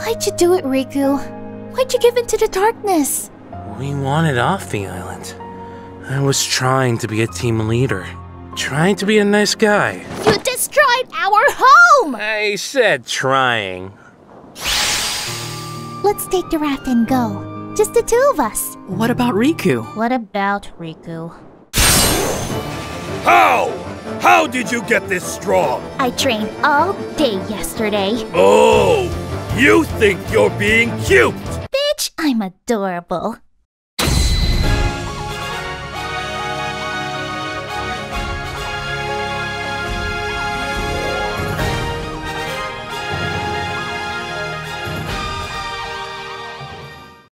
Why'd you do it, Riku? Why'd you give in to the darkness? We wanted off the island. I was trying to be a team leader. Trying to be a nice guy. You destroyed our home! I said trying. Let's take the raft and go. Just the two of us. What about Riku? What about Riku? How did you get this strong? I trained all day yesterday. Oh, you think you're being cute? Bitch, I'm adorable.